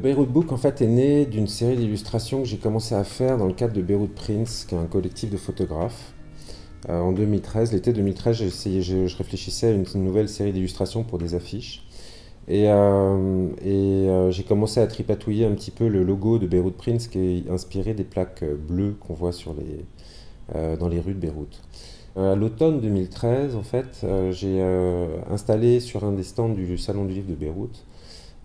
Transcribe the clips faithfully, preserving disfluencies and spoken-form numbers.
Beirut Book en fait est né d'une série d'illustrations que j'ai commencé à faire dans le cadre de Beirut Prince, qui est un collectif de photographes. Euh, en deux mille treize, l'été deux mille treize, j'ai essayé, je, je réfléchissais à une, une nouvelle série d'illustrations pour des affiches. Et, euh, et euh, j'ai commencé à tripatouiller un petit peu le logo de Beirut Prince, qui est inspiré des plaques bleues qu'on voit sur les, euh, dans les rues de Beyrouth. Euh, à l'automne deux mille treize, en fait, euh, j'ai euh, installé sur un des stands du Salon du Livre de Beyrouth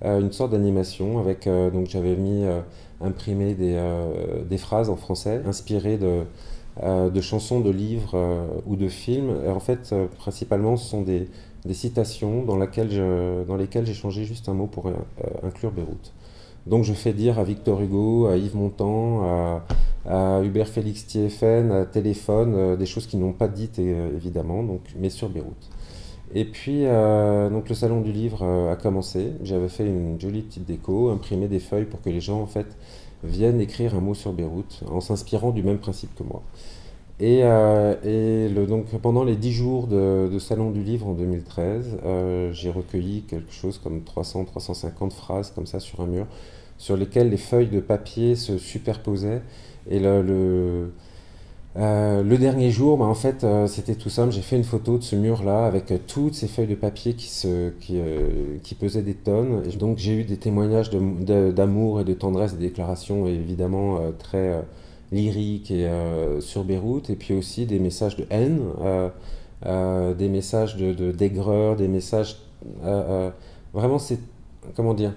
euh, une sorte d'animation avec, euh, donc j'avais mis euh, imprimé des, euh, des phrases en français inspirées de... Euh, de chansons, de livres euh, ou de films. Et en fait, euh, principalement, ce sont des, des citations dans, laquelle je, dans lesquelles j'ai changé juste un mot pour euh, inclure Beyrouth. Donc je fais dire à Victor Hugo, à Yves Montand, à, à Hubert Félix Thiéfaine, à Téléphone, euh, des choses qu'ils n'ont pas dites euh, évidemment, donc, mais sur Beyrouth. Et puis, euh, donc le Salon du Livre euh, a commencé. J'avais fait une jolie petite déco, imprimé des feuilles pour que les gens, en fait, viennent écrire un mot sur Beyrouth en s'inspirant du même principe que moi. Et, euh, et le, donc pendant les dix jours de, de Salon du Livre en deux mille treize, euh, j'ai recueilli quelque chose comme trois cents à trois cent cinquante phrases comme ça sur un mur, sur lesquelles les feuilles de papier se superposaient. Et le, le, euh, le dernier jour, bah en fait, euh, c'était tout simple. J'ai fait une photo de ce mur-là avec euh, toutes ces feuilles de papier qui, se, qui, euh, qui pesaient des tonnes. Et donc j'ai eu des témoignages d'amour et de tendresse, des déclarations évidemment euh, très... Euh, lyrique et euh, sur Beyrouth, et puis aussi des messages de haine, euh, euh, des messages de d'aigreur, de, des messages... Euh, euh, vraiment, c'est, comment dire,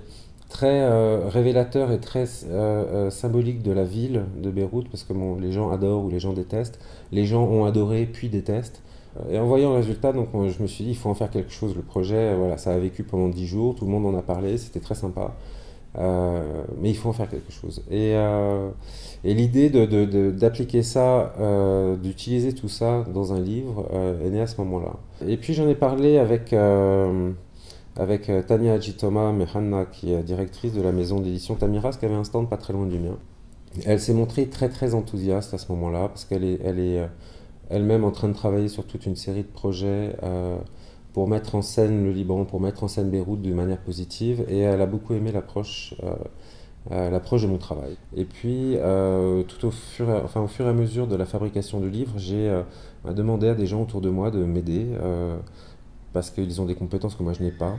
très euh, révélateur et très euh, symbolique de la ville de Beyrouth, parce que bon, les gens adorent ou les gens détestent, les gens ont adoré puis détestent. Et en voyant le résultat, donc, on, je me suis dit, il faut en faire quelque chose. Le projet, voilà, ça a vécu pendant dix jours, tout le monde en a parlé, c'était très sympa. Euh, mais il faut en faire quelque chose. Et, euh, et l'idée de, de, de, d'appliquer ça, euh, d'utiliser tout ça dans un livre euh, est née à ce moment-là. Et puis j'en ai parlé avec, euh, avec Tania Adjitoma Mehanna, qui est directrice de la maison d'édition Tamiras, qui avait un stand pas très loin du mien. Elle s'est montrée très très enthousiaste à ce moment-là, parce qu'elle est, elle est elle-même en train de travailler sur toute une série de projets euh, pour mettre en scène le Liban, pour mettre en scène Beyrouth de manière positive, et elle a beaucoup aimé l'approche euh, l'approche de mon travail. Et puis, euh, tout au fur, et, enfin, au fur et à mesure de la fabrication du livre, j'ai euh, demandé à des gens autour de moi de m'aider, euh, parce qu'ils ont des compétences que moi je n'ai pas.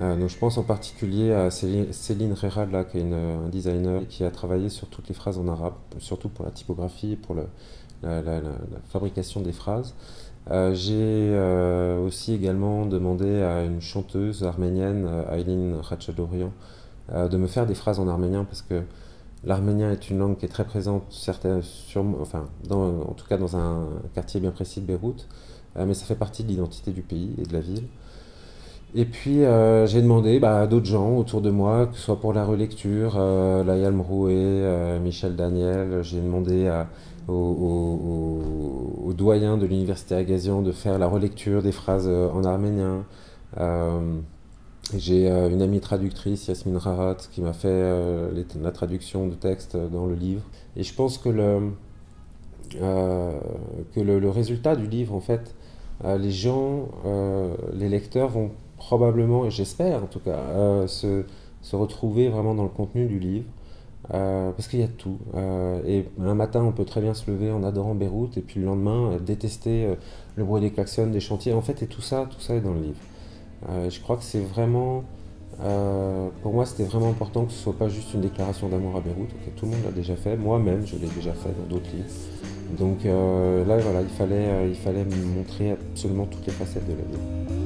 Euh, donc je pense en particulier à Céline, Céline Rerad, là, qui est une, un designer qui a travaillé sur toutes les phrases en arabe, surtout pour la typographie et pour le, la, la, la, la fabrication des phrases. Euh, j'ai euh, aussi également demandé à une chanteuse arménienne, Aileen Khachadorian, euh, de me faire des phrases en arménien, parce que l'arménien est une langue qui est très présente, certaines, sur, enfin, dans, en tout cas dans un quartier bien précis de Beyrouth, euh, mais ça fait partie de l'identité du pays et de la ville. Et puis euh, j'ai demandé bah, à d'autres gens autour de moi, que ce soit pour la relecture, euh, Layal Mroué, euh, Michel Daniel, j'ai demandé à... Au, au, au doyen de l'université Agazian de faire la relecture des phrases en arménien. Euh, J'ai une amie traductrice, Yasmine Rarat, qui m'a fait euh, les, la traduction de texte dans le livre. Et je pense que le, euh, que le, le résultat du livre, en fait, euh, les gens, euh, les lecteurs vont probablement, et j'espère en tout cas, euh, se, se retrouver vraiment dans le contenu du livre. Euh, parce qu'il y a de tout. Euh, et un matin, on peut très bien se lever en adorant Beyrouth, et puis le lendemain, euh, détester euh, le bruit des klaxons, des chantiers. En fait, et tout ça, tout ça est dans le livre. Euh, je crois que c'est vraiment... Euh, pour moi, c'était vraiment important que ce ne soit pas juste une déclaration d'amour à Beyrouth. Okay, tout le monde l'a déjà fait. Moi-même, je l'ai déjà fait dans d'autres livres. Donc euh, là, voilà, il fallait, euh, il fallait montrer absolument toutes les facettes de la vie.